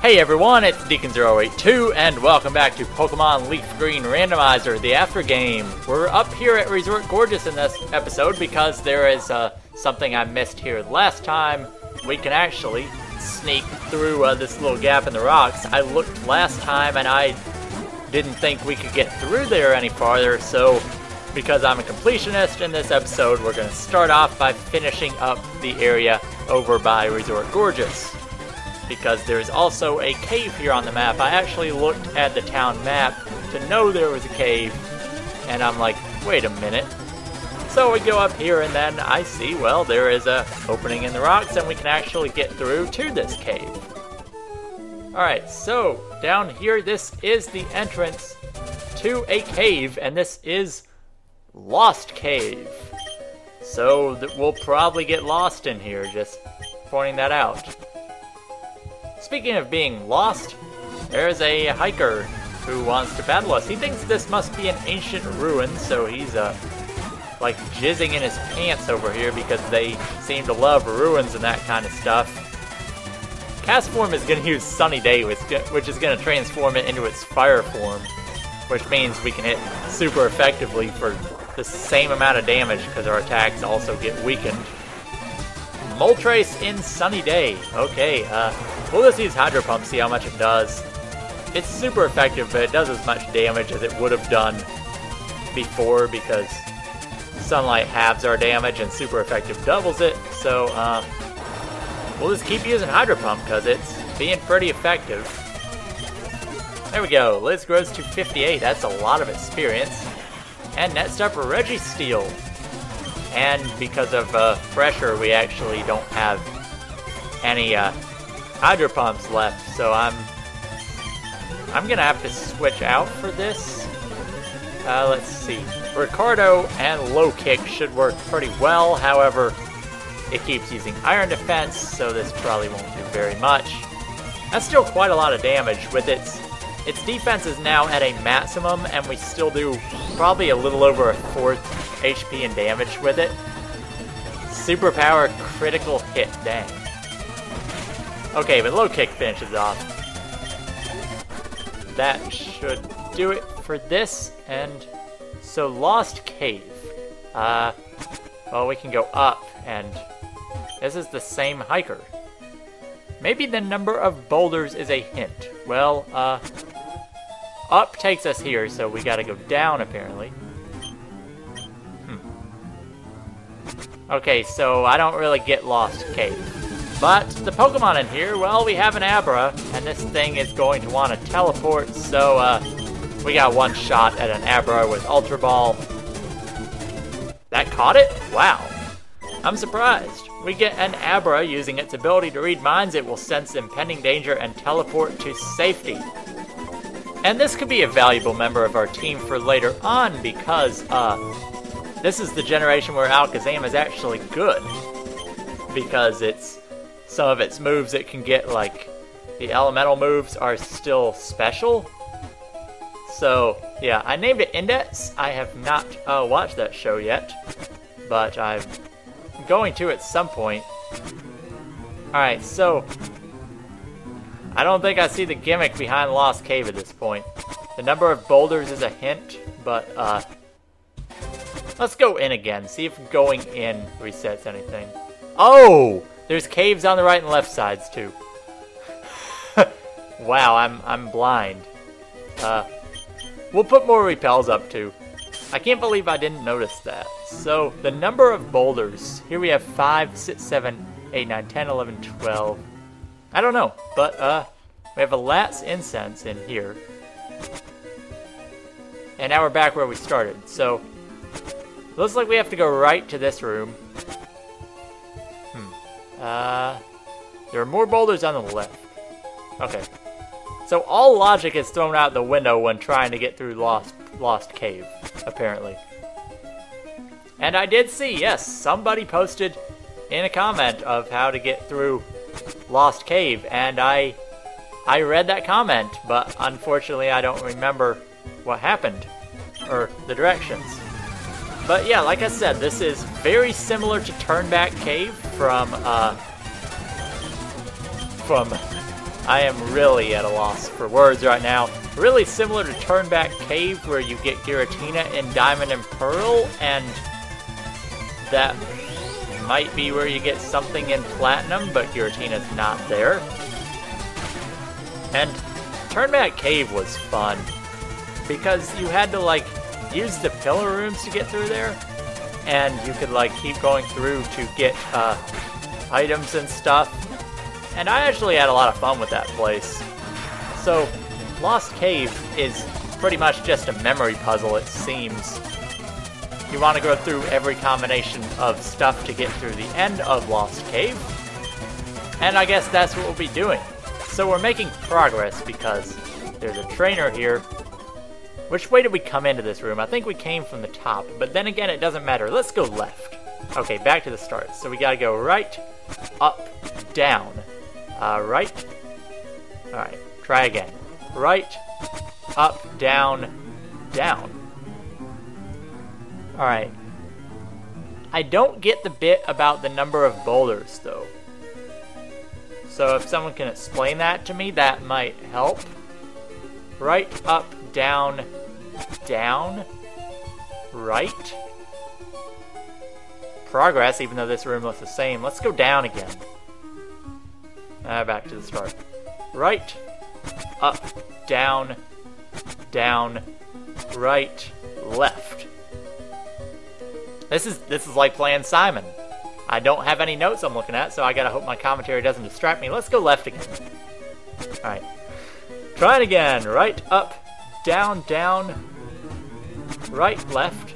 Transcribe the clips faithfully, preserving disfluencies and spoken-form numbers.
Hey everyone, it's Decon zero eight two, and welcome back to Pokemon Leaf Green Randomizer, the after game. We're up here at Resort Gorgeous in this episode because there is uh, something I missed here last time. We can actually sneak through uh, this little gap in the rocks. I looked last time and I didn't think we could get through there any farther, so because I'm a completionist in this episode, we're going to start off by finishing up the area over by Resort Gorgeous, because there's also a cave here on the map. I actually looked at the town map to know there was a cave, and I'm like, wait a minute. So we go up here, and then I see, well, there is a opening in the rocks, and we can actually get through to this cave. Alright, so down here, this is the entrance to a cave, and this is Lost Cave. So we'll probably get lost in here, just pointing that out. Speaking of being lost, there's a hiker who wants to battle us. He thinks this must be an ancient ruin, so he's, uh, like, jizzing in his pants over here because they seem to love ruins and that kind of stuff. Castform is going to use Sunny Day, which is going to transform it into its fire form, which means we can hit super effectively for the same amount of damage because our attacks also get weakened. Moltres in Sunny Day. Okay, uh, we'll just use Hydro Pump, see how much it does. It's super effective, but it does as much damage as it would have done before because Sunlight halves our damage and super effective doubles it. So, uh, we'll just keep using Hydro Pump because it's being pretty effective. There we go. Liz grows to fifty-eight. That's a lot of experience. And next up, Registeel. And because of uh, pressure, we actually don't have any uh, Hydro Pumps left, so I'm I'm gonna have to switch out for this. Uh, let's see, Ricardo and Low Kick should work pretty well. However, it keeps using Iron Defense, so this probably won't do very much. That's still quite a lot of damage. With its its defense is now at a maximum, and we still do probably a little over a fourth H P and damage with it. Superpower critical hit, dang. Okay, but Low Kick finishes off. That should do it for this, and so Lost Cave. Uh, well, we can go up, and this is the same hiker. Maybe the number of boulders is a hint. Well, uh, up takes us here, so we gotta go down, apparently. Hmm. Okay, so I don't really get Lost Cave. But the Pokemon in here, well, we have an Abra, and this thing is going to want to teleport, so uh, we got one shot at an Abra with Ultra Ball. That caught it? Wow. I'm surprised. We get an Abra using its ability to read minds. It will sense impending danger and teleport to safety. And this could be a valuable member of our team for later on because uh, this is the generation where Alakazam is actually good, because it's some of its moves it can get, like, the elemental moves are still special. So, yeah, I named it Indets. I have not uh, watched that show yet, but I'm going to at some point. Alright, so I don't think I see the gimmick behind Lost Cave at this point. The number of boulders is a hint, but, uh, let's go in again. See if going in resets anything. Oh! There's caves on the right and left sides, too. Wow, I'm I'm blind. Uh, we'll put more repels up, too. I can't believe I didn't notice that. So, the number of boulders. Here we have five, six, seven, eight, nine, ten, eleven, twelve. I don't know, but uh, we have a Lats Incense in here. And now we're back where we started. So, looks like we have to go right to this room. Uh, there are more boulders on the left. Okay. So all logic is thrown out the window when trying to get through Lost, Lost Cave, apparently. And I did see, yes, somebody posted in a comment of how to get through Lost Cave, and I, I read that comment, but unfortunately I don't remember what happened, or the directions. But yeah, like I said, this is very similar to Turnback Cave from, uh, from I am really at a loss for words right now. Really similar to Turnback Cave, where you get Giratina in Diamond and Pearl, and that might be where you get something in Platinum, but Giratina's not there. And Turnback Cave was fun, because you had to, like, use the pillar rooms to get through there, and you could, like, keep going through to get uh, items and stuff. And I actually had a lot of fun with that place. So, Lost Cave is pretty much just a memory puzzle, it seems. You want to go through every combination of stuff to get through the end of Lost Cave. And I guess that's what we'll be doing. So we're making progress because there's a trainer here. Which way did we come into this room? I think we came from the top, but then again, it doesn't matter. Let's go left. Okay, back to the start. So we gotta go right, up, down. Uh, right. Alright, try again. Right, up, down, down. Alright. I don't get the bit about the number of boulders, though. So if someone can explain that to me, that might help. Right, up, down, down, right. Progress, even though this room looks the same. Let's go down again. Ah, back to the start. Right, up, down, down, right, left. This is this is like playing Simon. I don't have any notes I'm looking at, so I gotta hope my commentary doesn't distract me. Let's go left again. Alright. Try it again. Right, up, down, down, right, left,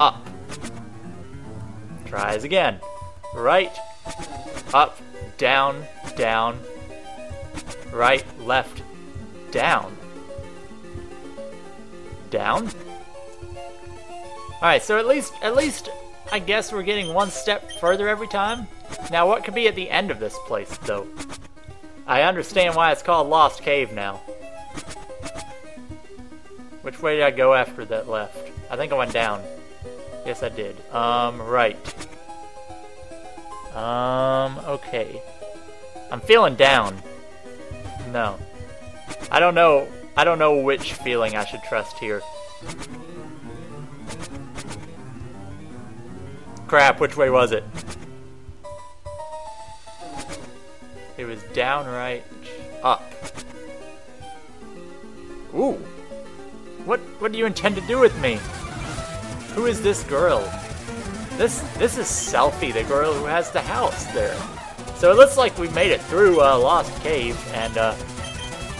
up. Tries again. Right, up, down, down, right, left, down. Down? Alright, so at least, at least, I guess we're getting one step further every time. Now, what could be at the end of this place, though? I understand why it's called Lost Cave now. Which way did I go after that left? I think I went down. Yes, I did. Um, right. Um, okay. I'm feeling down. No. I don't know. I don't know which feeling I should trust here. Crap, which way was it? It was down, right, up. Ooh. What what do you intend to do with me? Who is this girl? This this is Selphy, the girl who has the house there. So it looks like we made it through uh, Lost Cave, and uh,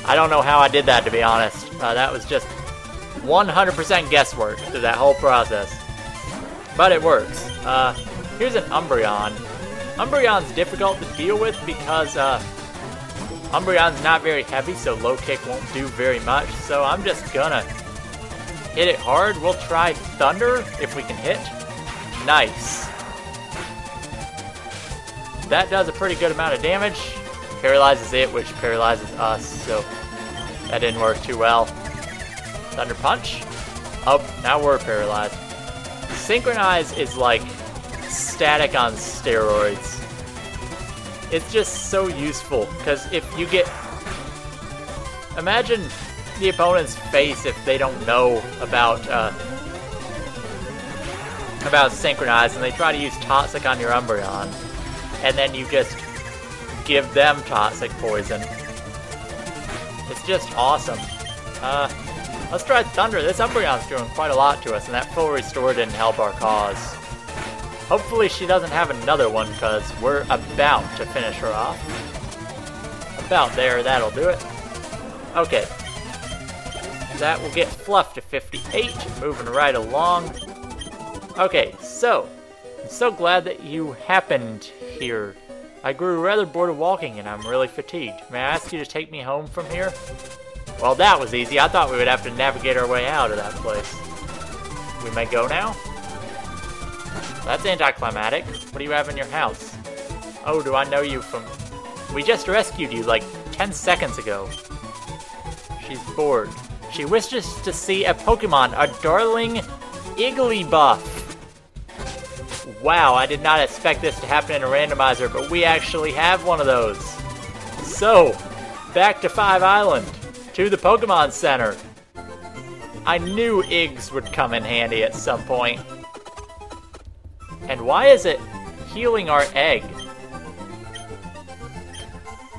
I don't know how I did that, to be honest. Uh, that was just one hundred percent guesswork through that whole process. But it works. Uh, here's an Umbreon. Umbreon's difficult to deal with because uh, Umbreon's not very heavy, so low kick won't do very much. So I'm just gonna hit it hard. We'll try Thunder if we can hit. Nice. That does a pretty good amount of damage. Paralyzes it, which paralyzes us, so that didn't work too well. Thunder Punch. Oh, now we're paralyzed. Synchronize is like static on steroids. It's just so useful, because if you get... Imagine the opponent's face if they don't know about uh, about Synchronize, and they try to use Toxic on your Umbreon, and then you just give them Toxic Poison. It's just awesome. Uh... Let's try Thunder. This Umbreon's doing quite a lot to us, and that full restore didn't help our cause. Hopefully she doesn't have another one, because we're about to finish her off. About there, that'll do it. Okay. That will get Fluff to fifty-eight, moving right along. Okay, so, I'm so glad that you happened here. I grew rather bored of walking, and I'm really fatigued. May I ask you to take me home from here? Well, that was easy. I thought we would have to navigate our way out of that place. We may go now? That's anticlimactic. What do you have in your house? Oh, do I know you from... We just rescued you like ten seconds ago. She's bored. She wishes to see a Pokemon, a darling Igglybuff. Wow, I did not expect this to happen in a randomizer, but we actually have one of those. So... back to Five Island, to the Pokemon Center. I knew Iggs would come in handy at some point. And why is it healing our egg?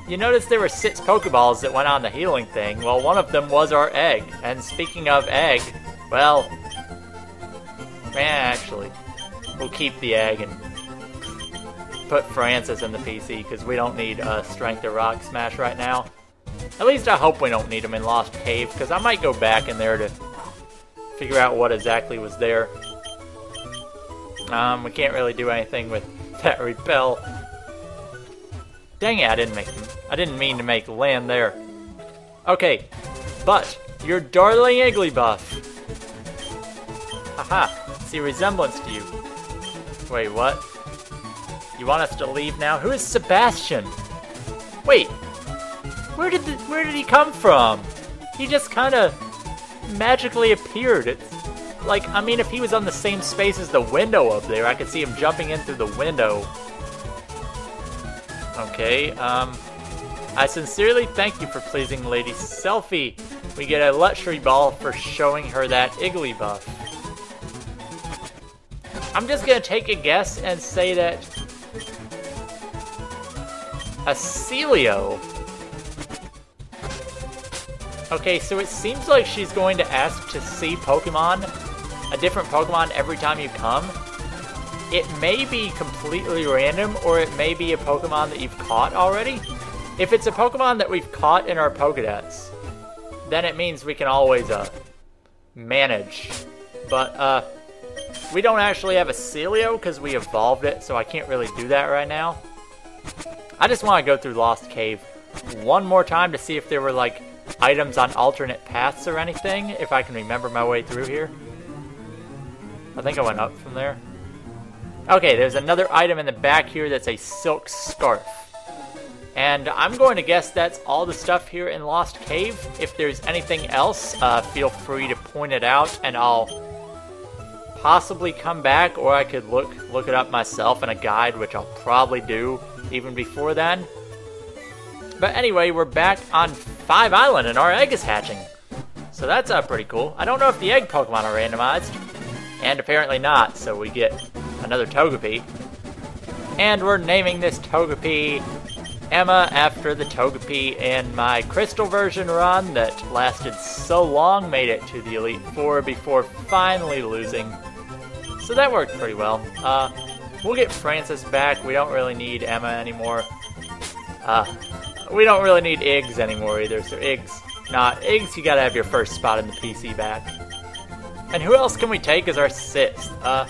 You notice there were six Pokeballs that went on the healing thing. Well, one of them was our egg. And speaking of egg, well, actually, we'll keep the egg and put Francis in the P C because we don't need uh, Strength or Rock Smash right now. At least I hope we don't need him in Lost Cave, because I might go back in there to figure out what exactly was there. Um, we can't really do anything with that repel. Dang it, I didn't make, I didn't mean to make land there. Okay, but your darling Igglybuff. Haha, see resemblance to you. Wait, what? You want us to leave now? Who is Sebastian? Wait, where did the, where did he come from? He just kind of magically appeared. It's like, I mean, if he was on the same space as the window up there, I could see him jumping in through the window. Okay, um, I sincerely thank you for pleasing Lady Selphy. We get a luxury ball for showing her that Igglybuff. I'm just gonna take a guess and say that a Celio. Okay, so it seems like she's going to ask to see Pokemon, a different Pokemon every time you come. It may be completely random, or it may be a Pokemon that you've caught already. If it's a Pokemon that we've caught in our Pokedex, then it means we can always, uh, manage. But, uh, we don't actually have a Celio because we evolved it, so I can't really do that right now. I just want to go through Lost Cave one more time to see if there were, like, items on alternate paths or anything, if I can remember my way through here. I think I went up from there. Okay, there's another item in the back here that's a silk scarf. And I'm going to guess that's all the stuff here in Lost Cave. If there's anything else, uh, feel free to point it out and I'll possibly come back, or I could look, look it up myself in a guide, which I'll probably do even before then. But anyway, we're back on Five Island and our egg is hatching. So that's uh, pretty cool. I don't know if the egg Pokemon are randomized. And apparently not, so we get another Togepi. And we're naming this Togepi Emma after the Togepi in my Crystal version run that lasted so long, made it to the Elite Four before finally losing. So that worked pretty well. Uh, we'll get Francis back. We don't really need Emma anymore. Uh, we don't really need Iggs anymore either, so Iggs, not Iggs, you gotta have your first spot in the P C back. And who else can we take as our sixth? Uh,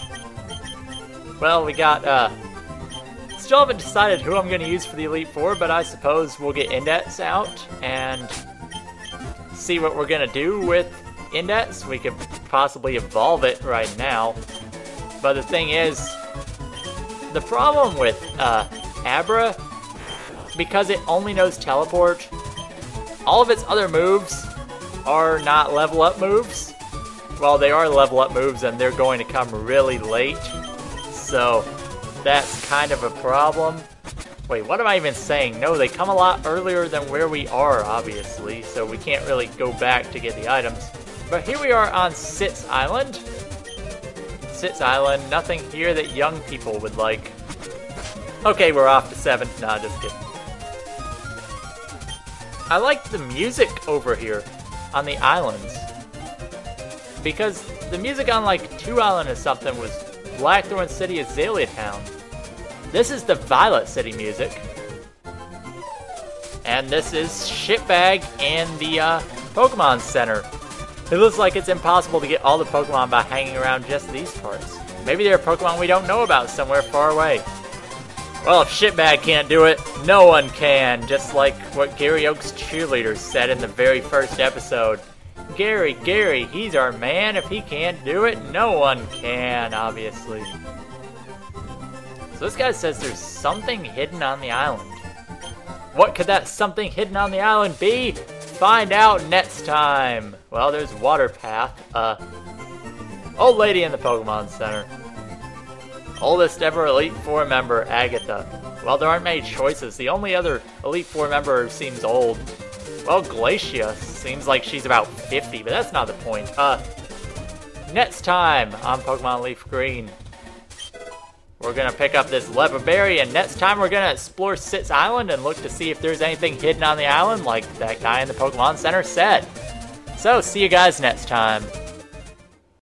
Well, we got, uh, still haven't decided who I'm going to use for the Elite Four, but I suppose we'll get Indets out and see what we're going to do with Indets. We could possibly evolve it right now, but the thing is, the problem with uh, Abra, because it only knows Teleport, all of its other moves are not level up moves. Well, they are level up moves and they're going to come really late. So, that's kind of a problem. Wait, what am I even saying? No, they come a lot earlier than where we are, obviously, so we can't really go back to get the items. But here we are on Sitz Island. Sitz Island, nothing here that young people would like. Okay, we're off to seven. Nah, just kidding. I like the music over here on the islands. Because the music on, like, Two Island or something was Blackthorn City Azalea Town. This is the Violet City music. And this is Shitbag in the uh, Pokemon Center. It looks like it's impossible to get all the Pokemon by hanging around just these parts. Maybe there are Pokemon we don't know about somewhere far away. Well, if Shitbag can't do it, no one can. Just like what Gary Oak's cheerleaders said in the very first episode. Gary, Gary, he's our man. If he can't do it, no one can, obviously. So this guy says there's something hidden on the island. What could that something hidden on the island be? Find out next time. Well, there's Water Path. Uh, old lady in the Pokemon Center. Oldest ever Elite Four member, Agatha. Well, there aren't many choices. The only other Elite Four member seems old. Well, Glacia seems like she's about fifty, but that's not the point. Uh, next time on Pokemon Leaf Green, we're gonna pick up this Leopard Berry, and next time we're gonna explore Sitz Island and look to see if there's anything hidden on the island like that guy in the Pokemon Center said. So, see you guys next time.